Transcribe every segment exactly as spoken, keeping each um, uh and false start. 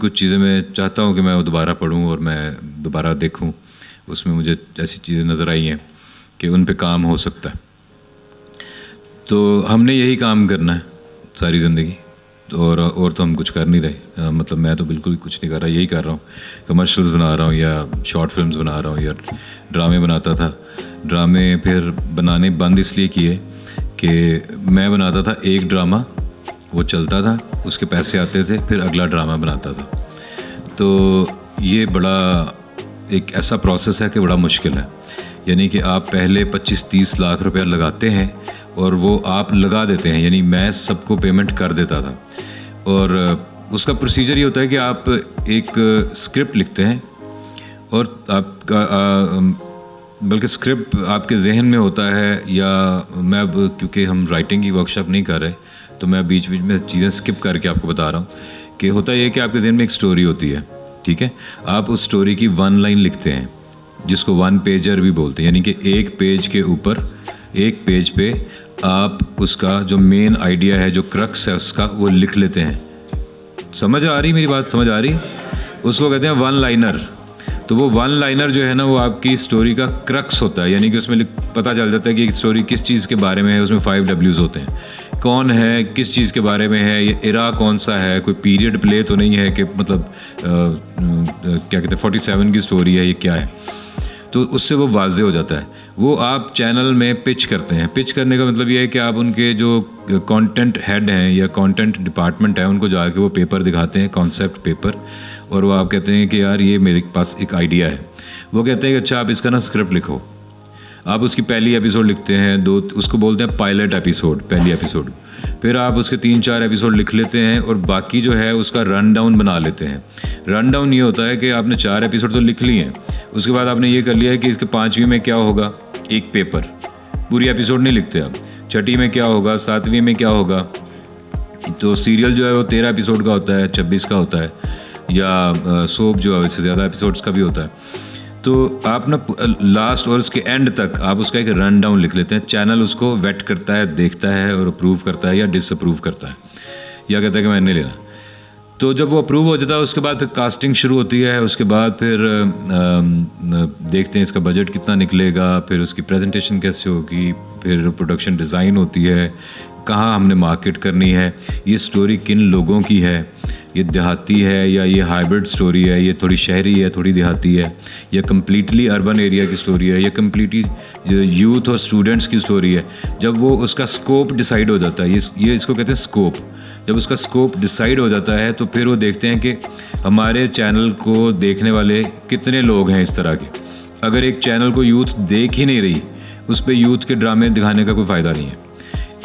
कुछ चीज़ें मैं चाहता हूँ कि मैं वो दोबारा पढ़ूँ और मैं दोबारा देखूँ, उसमें मुझे ऐसी चीज़ें नज़र आई हैं कि उन पे काम हो सकता है। तो हमने यही काम करना है सारी ज़िंदगी, और और तो हम कुछ कर नहीं रहे, मतलब मैं तो बिल्कुल कुछ नहीं कर रहा, यही कर रहा हूँ, कमर्शियल्स बना रहा हूँ या शॉर्ट फिल्म्स बना रहा हूँ या ड्रामे बनाता था। ड्रामे फिर बनाने बंद इसलिए किए कि मैं बनाता था एक ड्रामा, वो चलता था, उसके पैसे आते थे, फिर अगला ड्रामा बनाता था। तो ये बड़ा एक ऐसा प्रोसेस है कि बड़ा मुश्किल है, यानी कि आप पहले पच्चीस तीस लाख रुपया लगाते हैं और वो आप लगा देते हैं, यानी मैं सबको पेमेंट कर देता था। और उसका प्रोसीजर ये होता है कि आप एक स्क्रिप्ट लिखते हैं और आपका बल्कि स्क्रिप्ट आपके जहन में होता है, या मैं अब क्योंकि हम राइटिंग की वर्कशॉप नहीं कर रहे तो मैं बीच बीच में चीज़ें स्किप करके आपको बता रहा हूँ कि होता ये कि आपके जहन में एक स्टोरी होती है, ठीक है, आप उस स्टोरी की वन लाइन लिखते हैं जिसको वन पेजर भी बोलते हैं, यानी कि एक पेज के ऊपर, एक पेज पे आप उसका जो मेन आइडिया है, जो क्रक्स है उसका, वो लिख लेते हैं। समझ आ रही मेरी बात, समझ आ रही? उसको कहते हैं वन लाइनर। तो वो वन लाइनर जो है ना, वो आपकी स्टोरी का क्रक्स होता है, यानी कि उसमें पता चल जाता है कि स्टोरी किस चीज़ के बारे में है। उसमें फाइव डब्ल्यूज़ होते हैं, कौन है, किस चीज़ के बारे में है, ये इरा कौन सा है, कोई पीरियड प्ले तो नहीं है कि मतलब आ, क्या कहते हैं फोर्टी सेवन की स्टोरी है, ये क्या है। तो उससे वो वाजे हो जाता है। वो आप चैनल में पिच करते हैं। पिच करने का मतलब ये है कि आप उनके जो कंटेंट हेड हैं या कंटेंट डिपार्टमेंट है उनको जाके वो पेपर दिखाते हैं, कॉन्सेप्ट पेपर, और वो आप कहते हैं कि यार ये मेरे पास एक आइडिया है। वो कहते हैं कि अच्छा आप इसका ना स्क्रिप्ट लिखो। आप उसकी पहली एपिसोड लिखते हैं, दो, उसको बोलते हैं पायलट एपिसोड, पहली एपिसोड। फिर आप उसके तीन चार एपिसोड लिख लेते हैं और बाकी जो है उसका रन डाउन बना लेते हैं। रन डाउन ये होता है कि आपने चार एपिसोड तो लिख लिए हैं, उसके बाद आपने ये कर लिया है कि इसके पाँचवीं में क्या होगा, एक पेपर, पूरी एपिसोड नहीं लिखते आप। छठी में क्या होगा, सातवीं में क्या होगा। तो सीरियल जो है वो तेरह एपिसोड का होता है, छब्बीस का होता है, या सोप जो है इससे ज़्यादा एपिसोड्स का भी होता है। तो आप ना लास्ट और उसके एंड तक आप उसका एक रन डाउन लिख लेते हैं। चैनल उसको वेट करता है, देखता है और अप्रूव करता है या डिसअप्रूव करता है, या कहता है कि मैं नहीं लेना। तो जब वो अप्रूव हो जाता है उसके बाद फिर कास्टिंग शुरू होती है। उसके बाद फिर देखते हैं इसका बजट कितना निकलेगा, फिर उसकी प्रेजेंटेशन कैसे होगी, फिर प्रोडक्शन डिज़ाइन होती है, कहाँ हमने मार्केट करनी है, ये स्टोरी किन लोगों की है, ये देहाती है या ये हाइब्रिड स्टोरी है, ये थोड़ी शहरी है, थोड़ी देहाती है, या कम्प्लीटली अर्बन एरिया की स्टोरी है, या कम्प्लीटली यूथ और स्टूडेंट्स की स्टोरी है। जब वो उसका स्कोप डिसाइड हो जाता है, ये ये इसको कहते हैं स्कोप। जब उसका स्कोप डिसाइड हो जाता है तो फिर वो देखते हैं कि हमारे चैनल को देखने वाले कितने लोग हैं इस तरह के। अगर एक चैनल को यूथ देख ही नहीं रही, उस पर यूथ के ड्रामे दिखाने का कोई फ़ायदा नहीं है।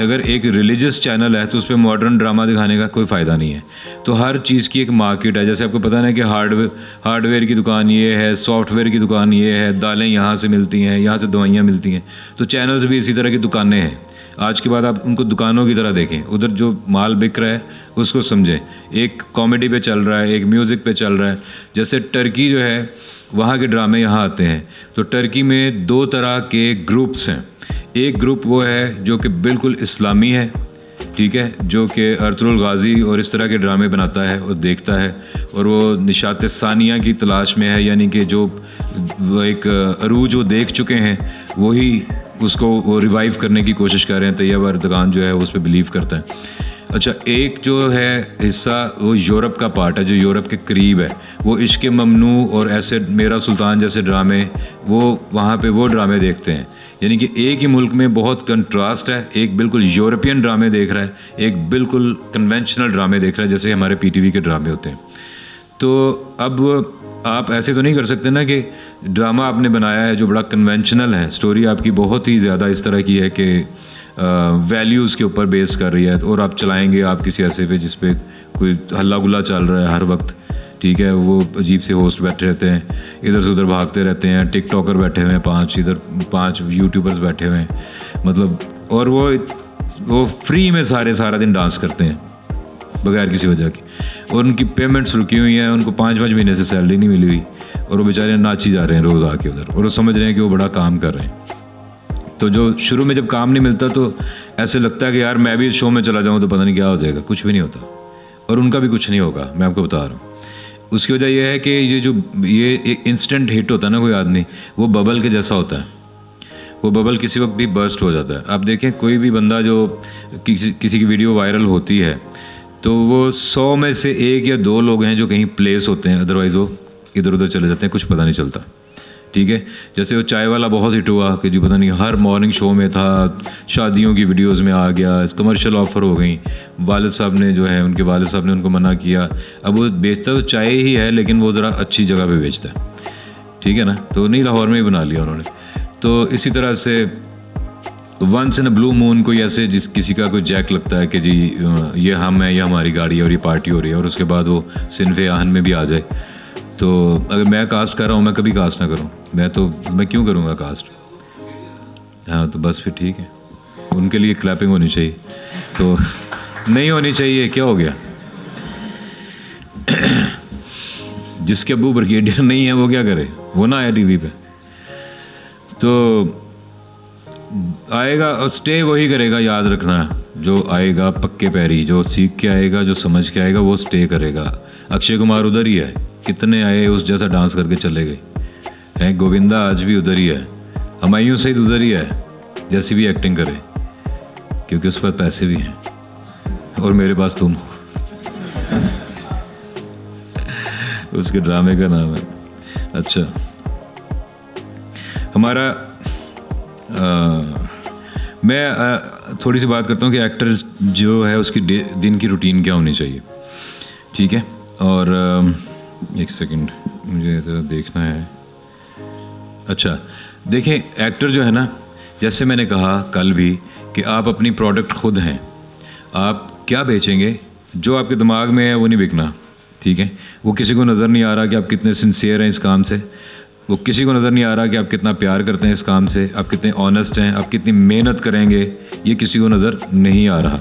अगर एक रिलीजियस चैनल है तो उस पर मॉडर्न ड्रामा दिखाने का कोई फ़ायदा नहीं है। तो हर चीज़ की एक मार्केट है। जैसे आपको पता ना कि हार्डवेयर हार्डवेयर की दुकान ये है, सॉफ्टवेयर की दुकान ये है, दालें यहाँ से मिलती हैं, यहाँ से दवाइयाँ मिलती हैं। तो चैनल्स भी इसी तरह की दुकानें हैं। आज के बाद आप उनको दुकानों की तरह देखें, उधर जो माल बिक रहा है उसको समझें। एक कॉमेडी पे चल रहा है, एक म्यूज़िक पे चल रहा है। जैसे टर्की जो है, वहाँ के ड्रामे यहाँ आते हैं। तो टर्की में दो तरह के ग्रुप्स हैं। एक ग्रुप वो है जो कि बिल्कुल इस्लामी है, ठीक है, जो कि अर्तुल गाज़ी और इस तरह के ड्रामे बनाता है और देखता है, और वो निशात सानिया की तलाश में है, यानी कि जो एक अरूज वो देख चुके हैं वही उसको वो रिवाइव करने की कोशिश कर रहे हैं। तैयब अर्दगान जो है उस पर बिलीव करता है। अच्छा, एक जो है हिस्सा वो यूरोप का पार्ट है, जो यूरोप के करीब है, वो इश्क ममनू और ऐसे मेरा सुल्तान जैसे ड्रामे, वो वहाँ पे वो ड्रामे देखते हैं। यानी कि एक ही मुल्क में बहुत कंट्रास्ट है। एक बिल्कुल यूरोपियन ड्रामे देख रहा है, एक बिल्कुल कन्वेंशनल ड्रामे देख रहा है, जैसे हमारे पी टी वी के ड्रामे होते हैं। तो अब आप ऐसे तो नहीं कर सकते ना कि ड्रामा आपने बनाया है जो बड़ा कन्वेंशनल है, स्टोरी आपकी बहुत ही ज़्यादा इस तरह की है कि वैल्यूज़ के ऊपर बेस कर रही है, और आप चलाएंगे आप किसी ऐसे पे जिस पे कोई हल्ला गुल्ला चल रहा है हर वक्त, ठीक है, वो अजीब से होस्ट बैठे रहते हैं, इधर से उधर भागते रहते हैं, टिकटॉकर बैठे हुए हैं पाँच, इधर पाँच यूट्यूबर्स बैठे हुए हैं, मतलब, और वो वो फ्री में सारे सारा दिन डांस करते हैं बगैर किसी वजह की, और उनकी पेमेंट्स रुकी हुई हैं, उनको पाँच पाँच महीने से सैलरी नहीं मिली हुई, और वो बेचारे नाची जा रहे हैं रोज़ आके उधर, और वो समझ रहे हैं कि वो बड़ा काम कर रहे हैं। तो जो शुरू में जब काम नहीं मिलता तो ऐसे लगता है कि यार मैं भी इस शो में चला जाऊँ तो पता नहीं क्या हो जाएगा, कुछ भी नहीं होता। और उनका भी कुछ नहीं होगा, मैं आपको बता रहा हूँ। उसकी वजह यह है कि ये जो ये एक इंस्टेंट हिट होता है ना कोई आदमी, वो बबल के जैसा होता है, वो बबल किसी वक्त भी बर्स्ट हो जाता है। आप देखें कोई भी बंदा जो किसी किसी की वीडियो वायरल होती है तो वो सौ में से एक या दो लोग हैं जो कहीं प्लेस होते हैं, अदरवाइज़ वो इधर उधर चले जाते हैं, कुछ पता नहीं चलता। ठीक है, जैसे वो चाय वाला बहुत हिट हुआ कि जी पता नहीं हर मॉर्निंग शो में था, शादियों की वीडियोस में आ गया, कमर्शियल ऑफ़र हो गई, वालिद साहब ने जो है उनके वालिद साहब ने उनको मना किया। अब वो बेचता तो चाय ही है लेकिन वो ज़रा अच्छी जगह पे बेचता है, ठीक है ना, तो नहीं लाहौर में ही बना लिया उन्होंने। तो इसी तरह से once in a blue moon कोई ऐसे जिस किसी का कोई जैक लगता है कि जी ये हम है, ये हमारी गाड़ी है और ये पार्टी हो रही है, और उसके बाद वो सिनफे आहन में भी आ जाए। तो अगर मैं कास्ट कर रहा हूँ, मैं कभी कास्ट ना करूँ, मैं तो मैं क्यों करूँगा कास्ट? हाँ, तो बस फिर ठीक है, उनके लिए क्लैपिंग होनी चाहिए, तो नहीं होनी चाहिए। क्या हो गया? जिसके अबू ब्रिगेडियर नहीं है वो क्या करे, वो ना आया टीवी पे, तो आएगा और स्टे वही करेगा, याद रखना, जो आएगा पक्के पैरी, जो सीख के आएगा, जो समझ के आएगा, वो स्टे करेगा। अक्षय कुमार उधर ही है, कितने आए उस जैसा डांस करके चले गए हैं। गोविंदा आज भी उधर ही है, हमायूं सईद उधर ही है, जैसी भी एक्टिंग करे, क्योंकि उस पर पैसे भी हैं और मेरे पास तुम हो। उसके ड्रामे का नाम है। अच्छा, हमारा आ, मैं आ, थोड़ी सी बात करता हूँ कि एक्टर जो है उसकी दिन की रूटीन क्या होनी चाहिए। ठीक है, और आ, एक सेकंड मुझे ज़रा देखना है। अच्छा, देखें एक्टर जो है ना, जैसे मैंने कहा कल भी कि आप अपनी प्रोडक्ट खुद हैं, आप क्या बेचेंगे, जो आपके दिमाग में है वो नहीं बिकना। ठीक है, वो किसी को नज़र नहीं आ रहा कि आप कितने सिंसियर हैं इस काम से, वो किसी को नज़र नहीं आ रहा कि आप कितना प्यार करते हैं इस काम से, आप कितने ऑनेस्ट हैं, आप कितनी मेहनत करेंगे, ये किसी को नज़र नहीं आ रहा।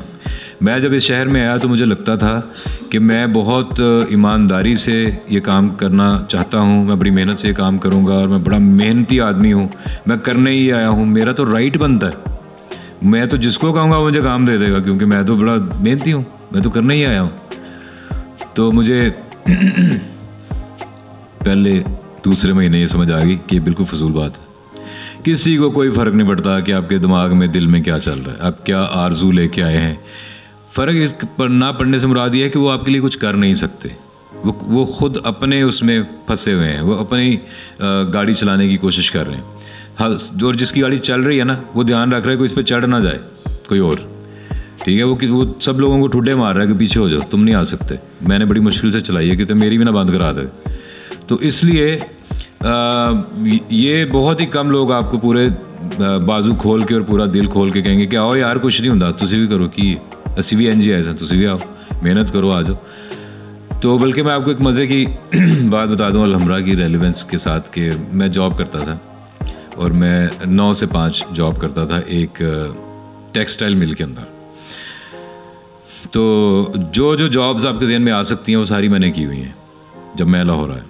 मैं जब इस शहर में आया तो मुझे लगता था कि मैं बहुत ईमानदारी से ये काम करना चाहता हूँ, मैं बड़ी मेहनत से ये काम करूँगा और मैं बड़ा मेहनती आदमी हूँ, मैं करने ही आया हूँ, मेरा तो राइट बनता है, मैं तो जिसको कहूँगा मुझे काम दे देगा, क्योंकि मैं तो बड़ा मेहनती हूँ, मैं तो करने ही आया हूँ। तो मुझे पहले दूसरे महीने ये समझ आ गई कि ये बिल्कुल फजूल बात है, किसी को कोई फ़र्क नहीं पड़ता कि आपके दिमाग में दिल में क्या चल रहा है, आप क्या आरज़ू लेके आए हैं। फ़र्क ना पड़ने से मुराद ये है कि वो आपके लिए कुछ कर नहीं सकते, वो वो खुद अपने उसमें फंसे हुए हैं, वो अपनी गाड़ी चलाने की कोशिश कर रहे हैं। हाँ, जो जिसकी गाड़ी चल रही है ना वो ध्यान रख रहा है कोई इस पर चढ़ ना जाए कोई और। ठीक है, वो वो सब लोगों को ठुड्डे मार रहा है कि पीछे हो जाओ, तुम नहीं आ सकते, मैंने बड़ी मुश्किल से चलाई है कि तो मेरी भी ना बंद करा दे। तो इसलिए ये बहुत ही कम लोग आपको पूरे बाजू खोल के और पूरा दिल खोल के कहेंगे कि आओ यार कुछ नहीं होता, तुसी भी करो कि असी भी एन जी आए, तुसी भी आओ, मेहनत करो, आ जाओ। तो बल्कि मैं आपको एक मज़े की बात बता दूं अलहमरा की रेलिवेंस के साथ, कि मैं जॉब करता था और मैं नौ से पाँच जॉब करता था एक टेक्सटाइल मिल के अंदर। तो जो जो जॉब्स आपके जहन में आ सकती हैं वो सारी मैंने की हुई हैं जब मैं लाहौर आया।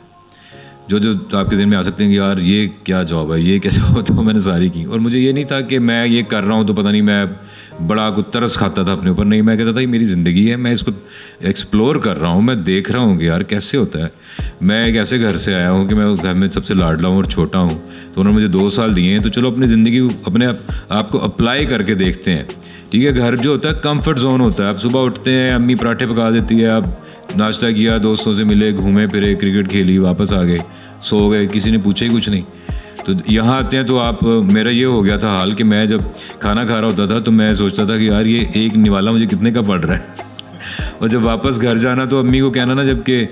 जो जो आपके जहन में आ सकते हैं कि यार ये क्या जॉब है, ये क्या जॉब, तो मैंने सारी की। और मुझे ये नहीं था कि मैं ये कर रहा हूँ तो पता नहीं मैं बड़ा कुछ तरस खाता था अपने ऊपर, नहीं, मैं कहता था ये मेरी ज़िंदगी है, मैं इसको एक्सप्लोर कर रहा हूँ, मैं देख रहा हूँ कि यार कैसे होता है। मैं एक ऐसे घर से आया हूँ कि मैं उस घर में सबसे लाडला हूँ और छोटा हूँ, तो उन्होंने मुझे दो साल दिए हैं, तो चलो अपनी ज़िंदगी अपने आप को अप्लाई करके देखते हैं। ठीक है, घर जो होता है कंफर्ट जोन होता है, आप सुबह उठते हैं, अम्मी पराठे पका देती है, आप नाश्ता किया, दोस्तों से मिले, घूमे फिरे, क्रिकेट खेली, वापस आ गए, सो गए, किसी ने पूछा ही कुछ नहीं। तो यहाँ आते हैं तो आप, मेरा ये हो गया था हाल कि मैं जब खाना खा रहा होता था तो मैं सोचता था कि यार ये एक निवाला मुझे कितने का पड़ रहा है, और जब वापस घर जाना तो अम्मी को कहना ना, जबकि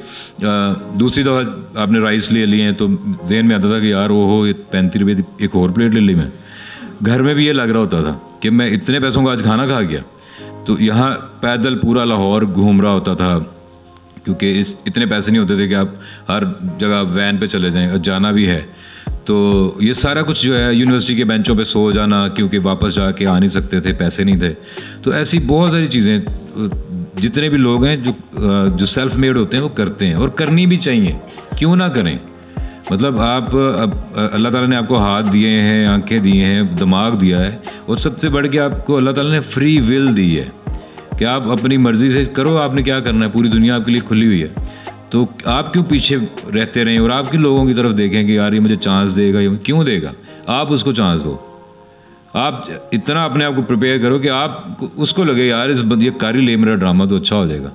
दूसरी दफ़ा आपने राइस ले लिए हैं तो जहन में आता था कि यार वो हो पैंतीस रुपये एक और प्लेट ले ली। मैं घर में भी ये लग रहा होता था कि मैं इतने पैसों का आज खाना खा गया। तो यहाँ पैदल पूरा लाहौर घूम रहा होता था, क्योंकि इस इतने पैसे नहीं होते थे कि आप हर जगह वैन पे चले जाएं, और जाना भी है तो ये सारा कुछ जो है, यूनिवर्सिटी के बेंचों पे सो जाना क्योंकि वापस जाके आ नहीं सकते थे, पैसे नहीं थे। तो ऐसी बहुत सारी चीज़ें जितने भी लोग हैं जो जो सेल्फ मेड होते हैं वो करते हैं, और करनी भी चाहिए, क्यों ना करें। मतलब आप, अल्लाह ताला ने आपको हाथ दिए हैं, आँखें दी हैं, दिमाग दिया है, और सबसे बढ़ के आपको अल्लाह ताला ने फ्री विल दी है कि आप अपनी मर्जी से करो, आपने क्या करना है, पूरी दुनिया आपके लिए खुली हुई है, तो आप क्यों पीछे रहते रहें और आपके लोगों की तरफ देखें कि यार ये मुझे चांस देगा, ये क्यों देगा। आप उसको चांस दो, आप इतना अपने आप को प्रिपेयर करो कि आप उसको लगे यार इस ये कारी ले मेरा ड्रामा तो अच्छा हो जाएगा,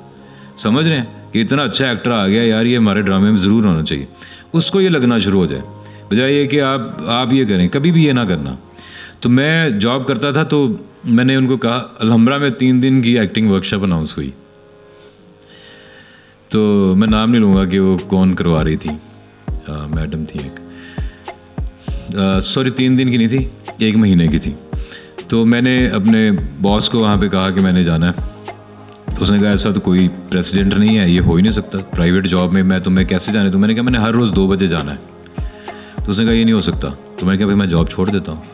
समझ रहे हैं कि इतना अच्छा एक्टर आ गया यार ये हमारे ड्रामे में ज़रूर होना चाहिए, उसको ये लगना शुरू हो जाए, बजाय ये कि आप आप ये करें। कभी भी ये ना करना। तो मैं जॉब करता था तो मैंने उनको कहा, अलहमरा में तीन दिन की एक्टिंग वर्कशॉप अनाउंस हुई, तो मैं नाम नहीं लूँगा कि वो कौन करवा रही थी, आ, मैडम थी एक, सॉरी तीन दिन की नहीं थी, एक महीने की थी। तो मैंने अपने बॉस को वहाँ पे कहा कि मैंने जाना है, उसने कहा ऐसा तो कोई प्रेसिडेंट नहीं है, ये हो ही नहीं सकता, प्राइवेट जॉब में मैं तुम्हें कैसे जाने। तो मैंने कहा मैंने हर रोज़ दो बजे जाना है। तो उसने कहा ये नहीं हो सकता। तो मैंने कहा भाई मैं जॉब छोड़ देता हूँ।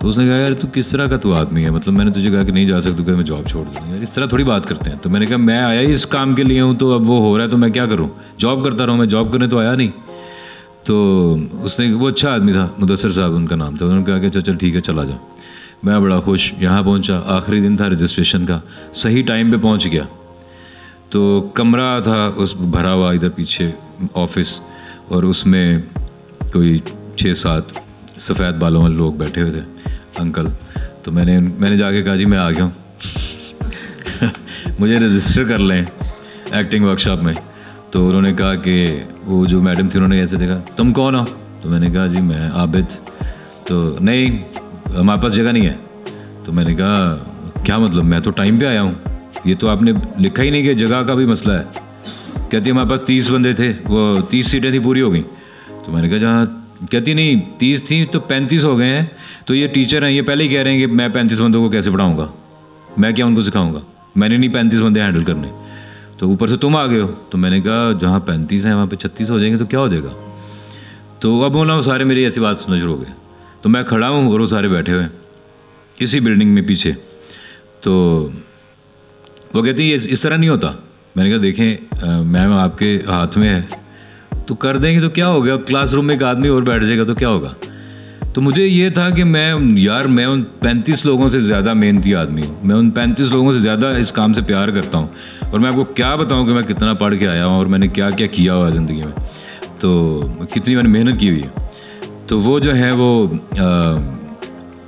तो उसने कहा यार तू किस तरह का तू आदमी है, मतलब मैंने तुझे कहा कि नहीं जा सकता, मैं जॉब छोड़ दूँगा, यार इस तरह थोड़ी बात करते हैं। तो मैंने कहा मैं आया ही इस काम के लिए हूँ, तो अब वो हो रहा है तो मैं क्या करूँ, जॉब करता रहूँ, मैं जॉब करने तो आया नहीं। तो उसने, वो अच्छा आदमी था, मुदस्सर साहब उनका नाम था, उन्होंने कहा कि चल चल ठीक है चला जा। मैं बड़ा खुश यहाँ पहुँचा, आखिरी दिन था रजिस्ट्रेशन का, सही टाइम पर पहुँच गया। तो कमरा था उस भरा हुआ इधर पीछे ऑफिस, और उसमें कोई छः सात सफ़ेद बालों वाले लोग बैठे हुए थे, अंकल। तो मैंने मैंने जाके कहा जी मैं आ गया हूँ मुझे रजिस्टर कर लें एक्टिंग वर्कशॉप में। तो उन्होंने कहा कि वो जो मैडम थी उन्होंने ऐसे देखा, तुम कौन हो? तो मैंने कहा जी मैं आबिद। तो नहीं हमारे पास जगह नहीं है। तो मैंने कहा क्या मतलब, मैं तो टाइम पे आया हूँ, ये तो आपने लिखा ही नहीं कि जगह का भी मसला है। कहती हमारे पास तीस बंदे थे, वो तीस सीटें थी, पूरी हो गई। तो मैंने कहा जहाँ, कहती नहीं तीस थी तो पैंतीस हो गए हैं, तो ये टीचर हैं ये पहले ही कह रहे हैं कि मैं पैंतीस बंदों को कैसे पढ़ाऊंगा, मैं क्या उनको सिखाऊंगा, मैंने नहीं पैंतीस बंदे हैंडल करने, तो ऊपर से तुम आ गए हो। तो मैंने कहा जहाँ पैंतीस हैं वहाँ पे छत्तीस हो जाएंगे तो क्या हो जाएगा। तो अब बोला वो सारे मेरी ऐसी बात सुनना शुरू हो गए। तो मैं खड़ा हूँ और वो सारे बैठे हुए हैं इसी बिल्डिंग में पीछे। तो वो कहती है इस तरह नहीं होता। मैंने कहा देखें मैम आपके हाथ में है, तो कर देंगे तो क्या होगा, क्लासरूम में एक आदमी और बैठ जाएगा तो क्या होगा। तो मुझे ये था कि मैं यार मैं उन पैंतीस लोगों से ज़्यादा मेहनती आदमी हूँ, मैं उन पैंतीस लोगों से ज़्यादा इस काम से प्यार करता हूँ, और मैं आपको क्या बताऊँ कि मैं कितना पढ़ के आया हूँ और मैंने क्या क्या किया हुआ है ज़िंदगी में, तो कितनी मैंने मेहनत की हुई है। तो वो जो है वो आ,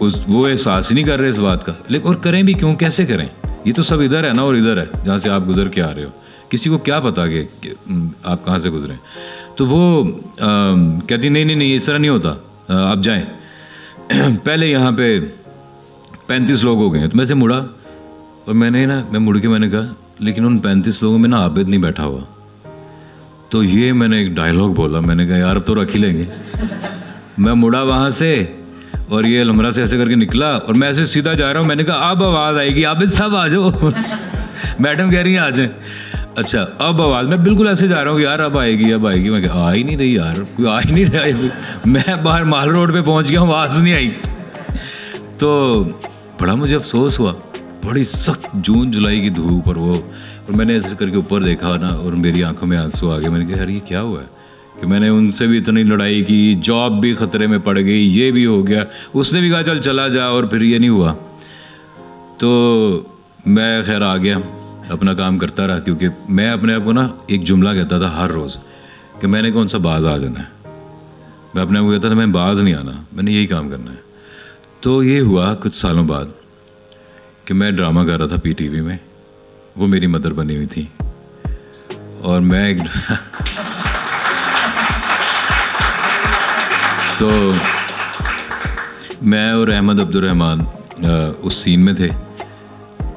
उस वो एहसास ही नहीं कर रहे इस बात का। लेकिन और करें भी क्यों, कैसे करें, ये तो सब इधर है ना और इधर है जहाँ से आप गुजर के आ रहे हो, किसी को क्या पता कि आप कहाँ से गुजरें। तो वो आ, कहती नहीं नहीं नहीं इस तरह नहीं होता, आ, आप जाएं पहले यहाँ पे पैंतीस लोग हो गए हैं। तो मैं से मुड़ा और मैंने ना मैं मुड़ के मैंने कहा लेकिन उन पैंतीस लोगों में ना आबिद नहीं बैठा हुआ। तो ये मैंने एक डायलॉग बोला, मैंने कहा यार अब तो रख ही लेंगे। मैं मुड़ा वहाँ से और ये अलमरा से ऐसे करके निकला और मैं ऐसे सीधा जा रहा हूँ। मैंने कहा अब आवाज़ आएगी, आबिद साहब आ जाओ मैडम कह रही हैं आ जाएँ। अच्छा अब आवाज़, मैं बिल्कुल ऐसे जा रहा हूँ यार अब आएगी अब आएगी, मैं आ ही नहीं रही यार, कोई आ ही नहीं रहा, मैं बाहर माल रोड पे पहुँच गया हूँ, आवाज़ नहीं आई। तो बड़ा मुझे अफसोस हुआ, बड़ी सख्त जून जुलाई की धूप और वो, और मैंने ऐसे करके ऊपर देखा ना और मेरी आंखों में आंसू आ गए। मैंने कहा यार ये क्या हुआ है कि मैंने उनसे भी इतनी लड़ाई की, जॉब भी ख़तरे में पड़ गई, ये भी हो गया, उसने भी कहा चल चला जा और फिर ये नहीं हुआ। तो मैं खैर आ गया, अपना काम करता रहा, क्योंकि मैं अपने आप को ना एक जुमला कहता था हर रोज़ कि मैंने कौन सा बाज आ जाना है, मैं अपने आप को कहता था मैं बाज नहीं आना, मैंने यही काम करना है। तो ये हुआ कुछ सालों बाद कि मैं ड्रामा कर रहा था पी टी वी में, वो मेरी मदर बनी हुई थी और मैं एक तो मैं और अहमद अब्दुलरहमान उस सीन में थे।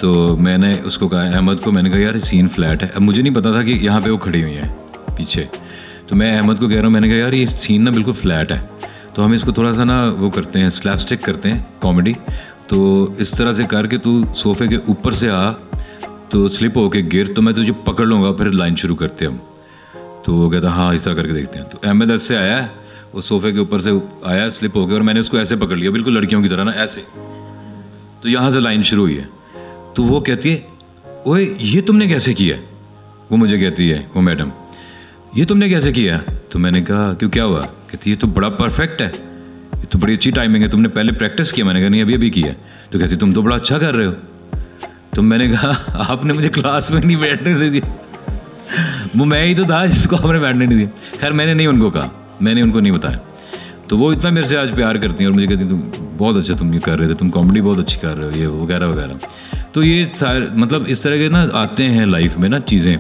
तो मैंने उसको कहा, अहमद को मैंने कहा यार सीन फ्लैट है। अब मुझे नहीं पता था कि यहाँ पे वो खड़ी हुई है पीछे। तो मैं अहमद को कह रहा हूँ, मैंने कहा यार ये सीन ना बिल्कुल फ्लैट है, तो हम इसको थोड़ा सा ना वो करते हैं, स्लैपस्टिक करते हैं कॉमेडी, तो इस तरह से करके तू सोफे के ऊपर से आ तो स्लिप होके गिर तो मैं तुझे पकड़ लूँगा, फिर लाइन शुरू करते हम। तो वो कहता हाँ इस तरह करके देखते हैं। तो अहमद ऐसे आया, वो सोफे के ऊपर से आया स्लिप होके, और मैंने उसको ऐसे पकड़ लिया, बिल्कुल लड़कियों की तरह ना ऐसे, तो यहाँ से लाइन शुरू हुई है। तो वो कहती है ओए ये तुमने कैसे किया, वो मुझे कहती है वो मैडम ये तुमने कैसे किया। तो मैंने कहा क्यों क्या हुआ, कहती है तो बड़ा परफेक्ट है, ये तो बड़ी अच्छी टाइमिंग है, तुमने पहले प्रैक्टिस किया। मैंने कहा नहीं अभी अभी किया। तो कहती तुम तो बड़ा अच्छा कर रहे हो। तो मैंने कहा आपने मुझे क्लास में नहीं बैठने दे दिया, वो मैं ही तो था जिसको आपने बैठने नहीं दिया। खैर मैंने नहीं उनको कहा, मैंने उनको नहीं बताया। तो वो इतना मेरे से आज प्यार करती हैं और मुझे कहती हैं तुम बहुत अच्छा तुम ये कर रहे थे, तुम कॉमेडी बहुत अच्छी कर रहे हो, ये वगैरह वगैरह। तो ये सारे मतलब इस तरह के ना आते हैं लाइफ में ना चीज़ें,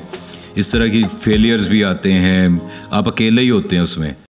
इस तरह की फेलियर्स भी आते हैं, आप अकेले ही होते हैं उसमें।